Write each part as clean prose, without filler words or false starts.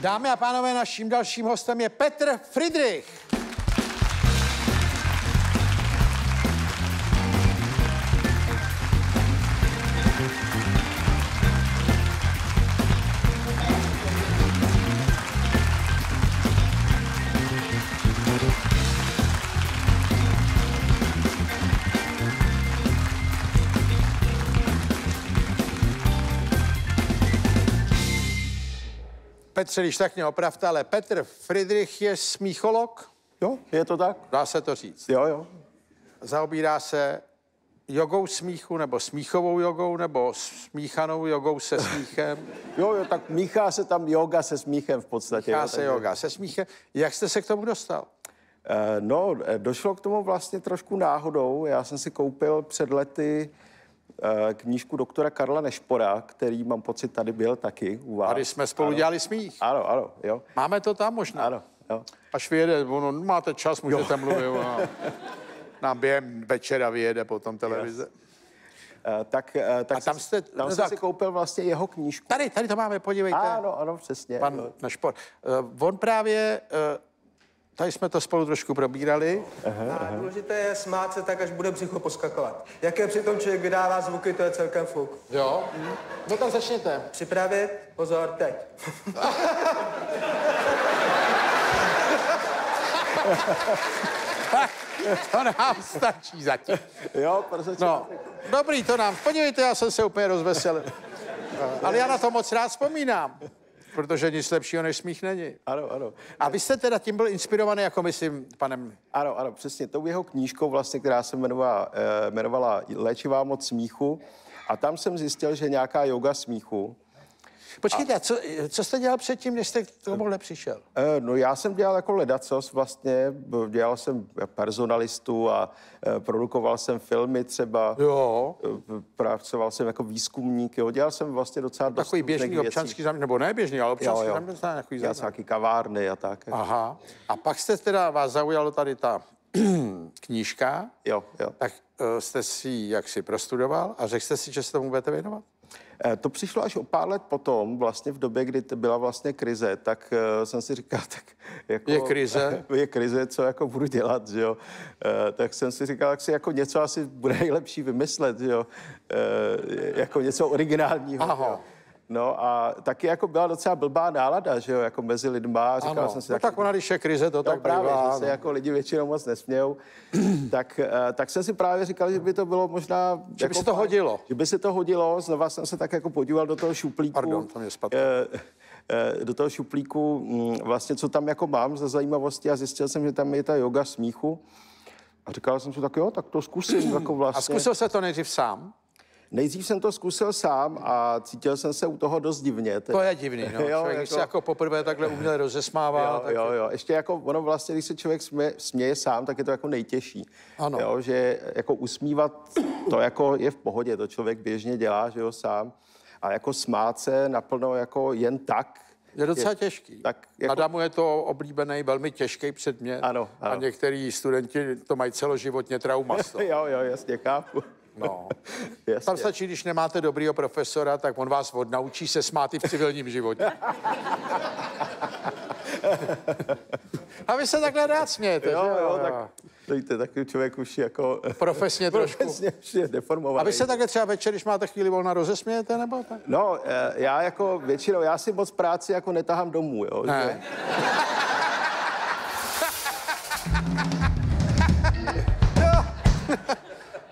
Dámy a pánové, naším dalším hostem je Petr Fridrich. Petře, když tak mě opravte, ale Petr Fridrich je smícholog? Jo, je to tak. Dá se to říct? Jo, jo. Zaobírá se jogou smíchu, nebo smíchovou jogou, nebo smíchanou jogou se smíchem? Jo, jo, tak míchá se tam joga se smíchem v podstatě. Míchá se joga se smíchem. Jak jste se k tomu dostal? No, došlo k tomu vlastně trošku náhodou. Já jsem si koupil před lety knížku doktora Karla Nešpora, který, mám pocit, tady byl taky u vás. Tady jsme spolu dělali smích. Ano, ano, jo. Máme to tam možná. Ano, jo. Až vyjede, ono, máte čas, můžete mluvit. Nám během večera vyjede potom televize. Tam jste si koupil vlastně jeho knížku. Tady to máme, podívejte. Ano, ano, přesně. Pan Nešpor. On právě... Tady jsme to spolu trošku probírali. A důležité je smát se tak, až bude břicho poskakovat. Jaké přitom člověk vydává zvuky, to je celkem fuk. Jo? No tak začněte. Připravit? Pozor, teď. Tak, to nám stačí zatím. Jo, prostě. No, dobrý, to nám. Podívejte, já jsem se úplně rozveselil. Ale já na to moc rád vzpomínám. Protože nic lepšího než smích není. Ano, ano. A vy jste teda tím byl inspirovaný, jako myslím, panem... Ano, ano, přesně. Tou jeho knížkou vlastně, která se jmenovala Léčivá moc smíchu. A tam jsem zjistil, že nějaká yoga smíchu. Počkejte, co jste dělal předtím, než jste k tomuhle přišel? No já jsem dělal jako ledacos vlastně. Dělal jsem personalistu a produkoval jsem filmy třeba. Jo. Pracoval jsem jako výzkumník, jo. Dělal jsem vlastně docela dost takový běžný občanský zaměstnání, nebo ne běžný, ale občanský zaměstnání. Dělal jsem nějaký kavárny a tak. Aha. A pak jste teda, vás zaujalo tady ta knížka. Jo, jo. Tak jste si jaksi prostudoval a řekl jste si, že se tomu budete věnovat? To přišlo až o pár let potom, vlastně v době, kdy byla vlastně krize, tak jsem si říkal, tak jako... Je krize? Je krize, co jako budu dělat, že jo. Tak jsem si říkal, tak si jako něco asi bude nejlepší vymyslet, že jo. Jako něco originálního. Aha. No a taky jako byla docela blbá nálada, že jo, jako mezi lidma. Říkal jsem si, no tak ona, když je krize, to jo, tak právě, bývá, že se jako lidi většinou moc nesmějou. tak jsem si právě říkal, že by to bylo možná... Že by se to hodilo. Že by se to hodilo, znova jsem se tak jako podíval do toho šuplíku. Pardon, to mě spadlo. Do toho šuplíku vlastně, co tam jako mám za zajímavosti, a zjistil jsem, že tam je ta yoga smíchu. A říkal jsem si, tak jo, tak to zkusím. Jako vlastně. A zkusil se to nejdřív sám? Nejdřív jsem to zkusil sám a cítil jsem se u toho dost divně. To je divný, no. Jo, člověk, když se jako poprvé takhle uměl rozesmává. Jo, jo, jo. Ještě jako ono vlastně, když se člověk směje sám, tak je to jako nejtěžší. Ano. Jo, že jako usmívat, to jako je v pohodě, to člověk běžně dělá, že jo, sám. A jako smát se naplno jako jen tak, je docela těžký. Tak jako... Adamu je to oblíbený, velmi těžký předmět. Ano, ano. A některý studenti to mají celoživotně trauma. Jo, jo, jasně, chápu. No. Tam stačí, když nemáte dobrýho profesora, tak on vás odnaučí se smát i v civilním životě. A vy se takhle rád smějete, jo, jo, tak to takový člověk už jako... Profesně trošku. Profesně už je deformovaný. A vy se takhle třeba večer, když máte chvíli volna, rozesmějete, nebo tak? No, já jako většinou, já si moc práci jako netahám domů, jo. Ne.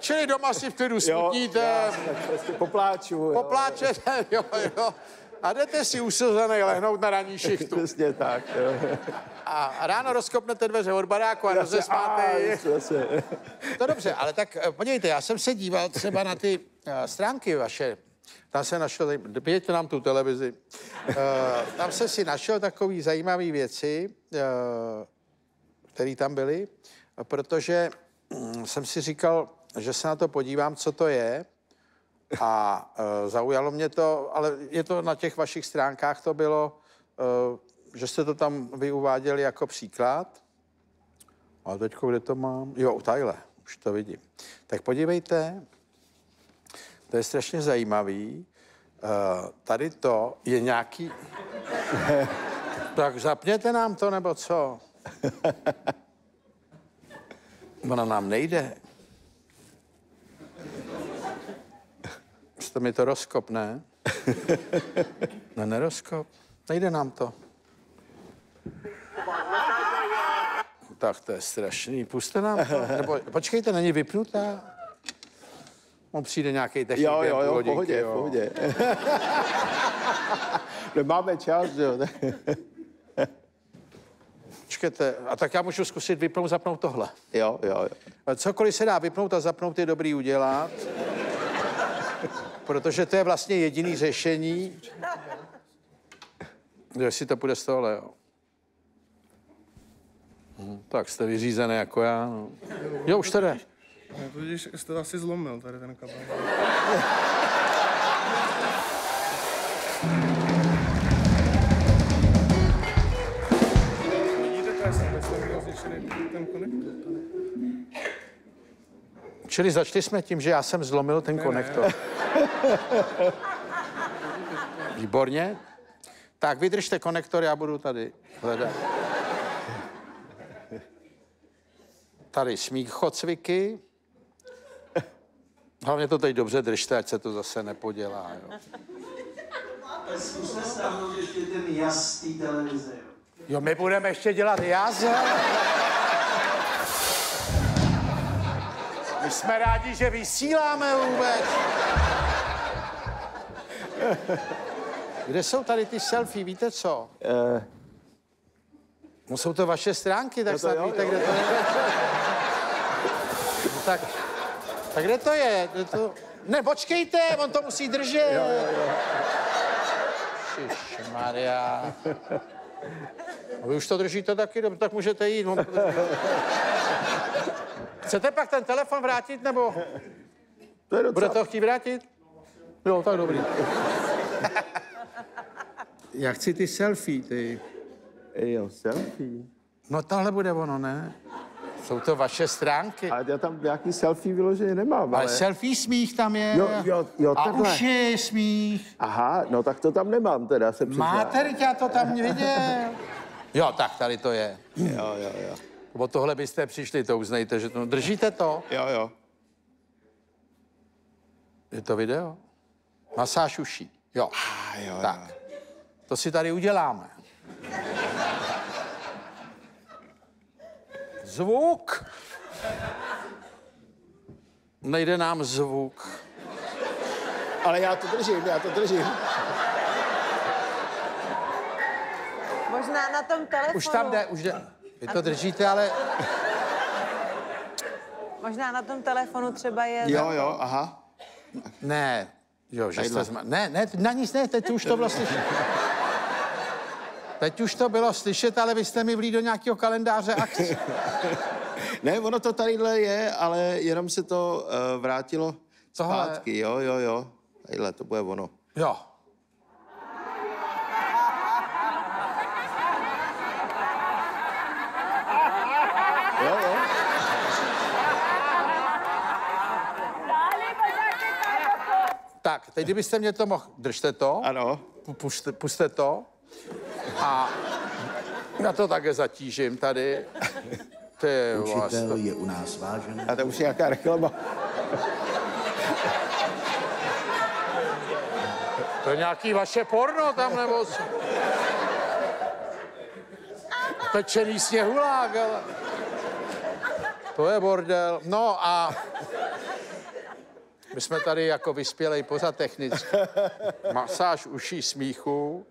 Čili doma si v klidu smutníte. Jo, prostě popláču. Jo. Popláčete, jo, jo. A jdete si usilzený lehnout na ranní šichtu. Přesně tak, jo. A ráno rozkopnete dveře od baráku a rozesmáte. To dobře, ale tak podívejte, já jsem se díval třeba na ty stránky vaše. Tam se našel, pějte nám tu televizi. Tam jsem si našel takový zajímavý věci, které tam byly, protože jsem si říkal, že se na to podívám, co to je, a zaujalo mě to, ale je to na těch vašich stránkách, to bylo, že jste to tam vy uváděli jako příklad. A teďko, kde to mám? Jo, tadyhle, už to vidím. Tak podívejte, to je strašně zajímavý. Tady to je nějaký... Tak zapněte nám to, nebo co? Ona nám nejde. Jste mi to rozkop, ne? Ne, nerozkop. Nejde nám to. Tak to je strašný. Pusťte nám to. Nebo, počkejte, není vypnutá? On přijde nějaký technik. Jo, v pohodě, jo. V pohodě. Nemáme čas, jo. Počkejte, a tak já můžu zkusit vypnout, zapnout tohle. Jo. Cokoliv se dá vypnout a zapnout, je dobrý udělat. Protože to je vlastně jediný řešení. Jestli to půjde z tohle, jo. Tak jste vyřízený jako já, no. Jo, už to jde. Tudíž jste asi zlomil tady ten kabel. Vidíte, tady jsem byl zničený ten konektor. Čili začali jsme tím, že já jsem zlomil ten konektor. Výborně. Tak vydržte konektor, já budu tady hledat. Tady smíchocviky. Hlavně to teď dobře držte, ať se to zase nepodělá, jo. Zkuste stáhnout ještě ten jaz z té televize, jo. Jo, my budeme ještě dělat jaz, jo? My jsme rádi, že vysíláme vůbec. Kde jsou tady ty selfie, víte co? No, jsou to vaše stránky, tak snad víte, kde to je. No, tak kde to je? Kde to... Ne, počkejte, on to musí držet. Jo. Šišmarja. A vy už to držíte taky, tak můžete jít. Chcete pak ten telefon vrátit, nebo... To je docela... Budete ho chtít vrátit? Jo, tak dobrý. Já chci ty selfie, ty... Jo, selfie. No tohle bude ono, ne? Jsou to vaše stránky. A já tam nějaký selfie vyloženě nemám, ale... selfie smích tam je. Jo, a už je smích. Aha, no tak to tam nemám teda, se přiznám. Máte, já to tam viděl. Jo, tak tady to je. Jo. O tohle byste přišli, to uznejte, že to... Držíte to? Jo. Je to video? Masáž uší. Jo. Tak. To si tady uděláme. Zvuk. Nejde nám zvuk. Ale já to držím. Možná na tom telefonu. Už tam jde, už jde. Vy to držíte, ale... Možná na tom telefonu třeba je... Jo, aha. Ne, jo, že jste... Ne, na nic ne, teď už to vlastně... Teď už to bylo slyšet, ale vy jste mi vlídl do nějakého kalendáře akcí. Ne, ono to tadyhle je, ale jenom se to vrátilo zpátky. Tohle... Jo. Tadyhle, to bude ono. Jo. Jo. Tak, teď kdybyste mě to mohl... Držte to. Ano. Pusťte to. A já to také zatížím tady. Učitel je u nás vážený. A to už je nějaká reklama. To je nějaký vaše porno tam, nebo co? Tečený sněhulák, ale... To je bordel. No a... My jsme tady jako vyspělej pořad technicky. Masáž uší smíchu.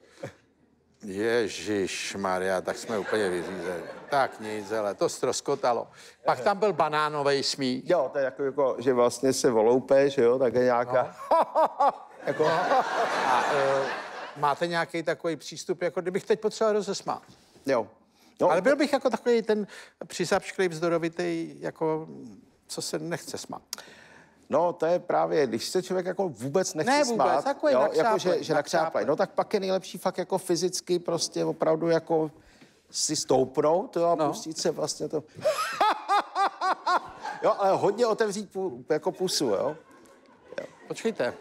Ježišmarja, tak jsme úplně vyřízeli. Tak nic, hele, to ztroskotalo. Pak tam byl banánový smích. Jo, to je jako že vlastně se voloupe, že jo, tak je nějaká... No. Jako... A, máte nějaký takový přístup, jako kdybych teď potřeboval rozesmát? Jo. No, ale byl bych jako takový ten přizapšklý, vzdorovitý, jako co se nechce smát. No, to je právě, když se člověk jako vůbec nechce smát, takový, jo, jako že nakřáplej. No tak pak je nejlepší fakt jako fyzicky prostě opravdu jako si stoupnout, jo, a pustit se vlastně to. Jo, ale hodně otevřít jako pusu, jo. Počkejte.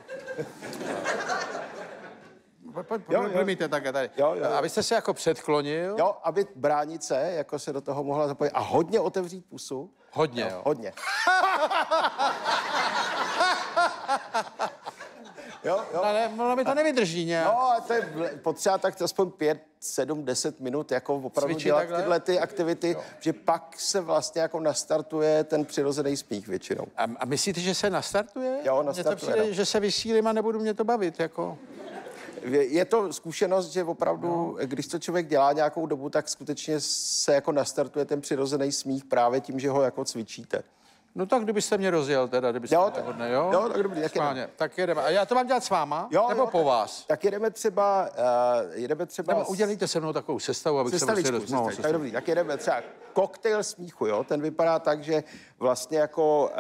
Promiňte, takhle tady. Abyste se jako předklonil. Jo, aby bránice jako se do toho mohla zapojit. A hodně otevřít pusu. Hodně, jo. Hodně. Jo, jo. Ale ono mi to nevydrží nějak. No, ale to je potřeba tak aspoň 5, 7, 10 minut jako opravdu cvičit dělat takhle? Tyhle ty aktivity, jo. Že pak se vlastně jako nastartuje ten přirozený smích většinou. A myslíte, že se nastartuje? Jo, nastartuje. Přijde, že se vysílím a nebudu mě to bavit, jako... Je to zkušenost, že opravdu, no. Když to člověk dělá nějakou dobu, tak skutečně se jako nastartuje ten přirozený smích právě tím, že ho jako cvičíte. No tak kdybyste mě rozjel teda, kdybyste mě nehodne, jo? Jo, tak dobrý, tak jedeme. A já to mám dělat s váma, jo, nebo jo, po vás? Tak jedeme třeba... Nebo udělejte se mnou takovou sestavu, abych se musel rozmluvit. No, tak dobrý, tak jedeme třeba koktejl smíchu, jo? Ten vypadá tak, že vlastně jako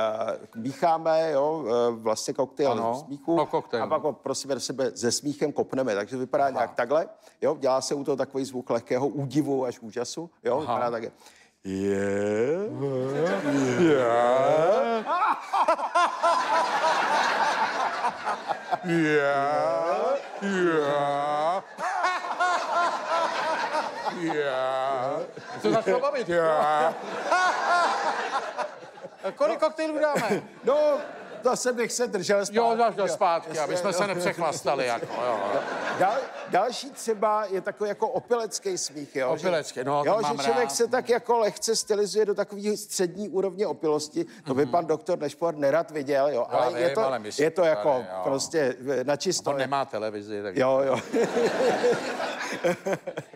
mícháme, jo? Vlastně koktejl smíchu. No, koktejl. A pak ho prosíme do sebe se smíchem kopneme, takže vypadá nějak takhle, jo? Dělá se u toho takový zvuk lehkého údivu až úžasu, jo? Vypadá tak. To začalo bavit. Kolik koktejlů dáme? No, zase bych se držel zpátky. Jo, až do zpátky, aby jsme se nepřechlastali, jako, jo. Další třeba je takový jako opilecký smích, jo? Opilecký, no, jo, že člověk se tak jako lehce stylizuje do takové střední úrovně opilosti. To by pan doktor Nešpor nerad viděl, jo, ale já je, vím, to, ale je to jako tady, prostě načisto. On nemá televizi, tak... Jo, jo.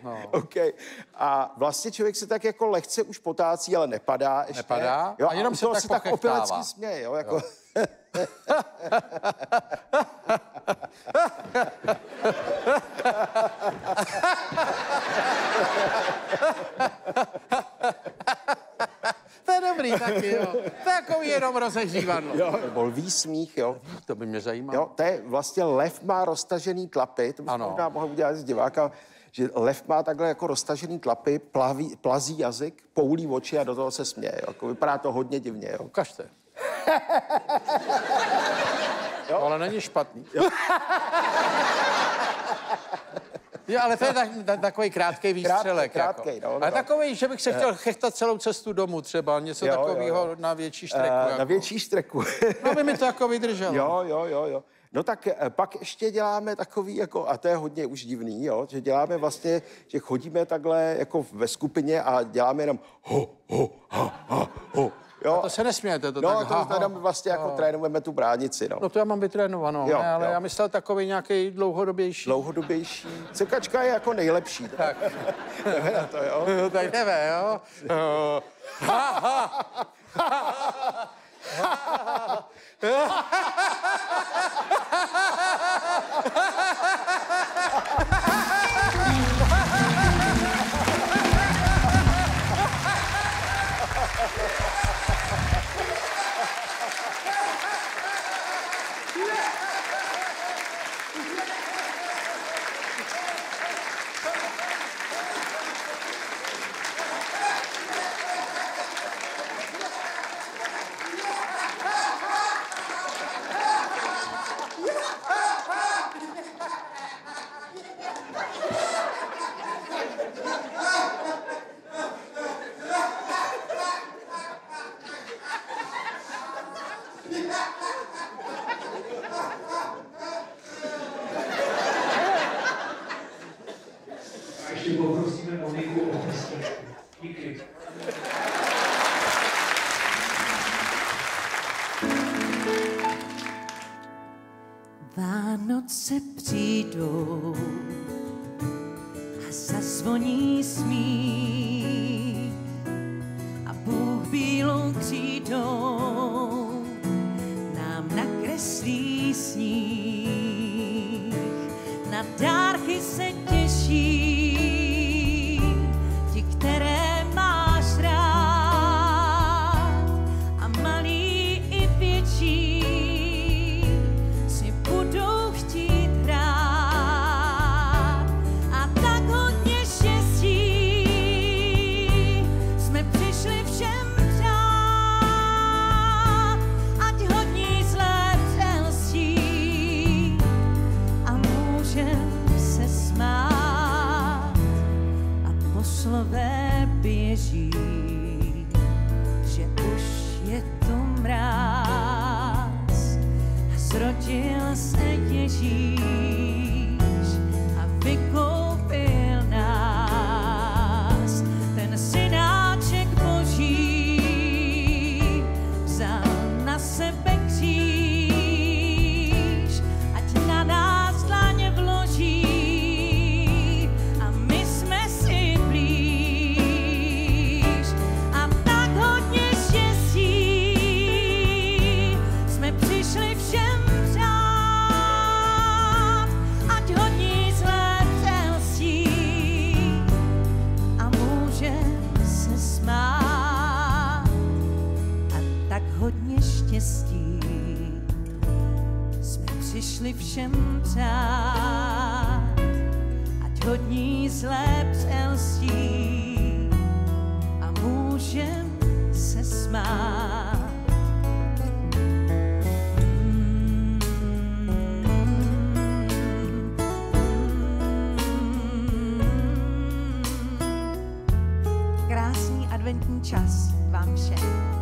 No. Okay. A vlastně člověk se tak jako lehce už potácí, ale nepadá ještě. Nepadá? Jo, a jenom se tak opilecky směje, jo, jako... Jo. To je dobrý taky, jo. Takový jenom rozehřívadlo. Nebo lví smích, jo. To by mě zajímalo. Jo, to je vlastně lev má roztažený tlapy, to bychom možná mohli udělat z diváka, že lev má takhle jako roztažený tlapy, plazí jazyk, poulí oči a do toho se směje. Jako vypadá to hodně divně, jo. Ukažte. Jo? Ale není špatný. Jo. Jo, ale to je takový krátký výstřelek. Krátkej, jako. No, ale takový, že bych se chtěl chechtat celou cestu domů třeba, něco takového na větší štreku. Jako. Na větší štreku. No, by mi to jako vydrželo. Jo. No tak pak ještě děláme takový, jako, a to je hodně už divný, jo, že děláme vlastně, že chodíme takhle jako ve skupině a děláme jenom ho, ho, ha, ha, ho. Jo. To se nesmějete, to tak to tady vlastně jako trénujeme tu bránici, no. No to já mám vytrénovanou, jo, ne, ale já myslel takový nějaký dlouhodobější. Dlouhodobější. Cekačka je jako nejlepší. Tak. Jdeme na to, jo? No, tak jdeme, jo? Vánoce přijdou a zazvoní smích a Bůh bílou křídou nám nakreslí sníh. Na dárky se těší ti, které máš rád, a malí i větší slové běží, že už je to mráz. A zrodil se Ježíš a vykoupil nás. Ten synáček Boží vzal na sebe kříž, ať na nás dlaně vloží. Štěstí jsme přišli všem přát, ať hodní zlé přelstí a můžem se smát. Krásný adventní čas vám všem.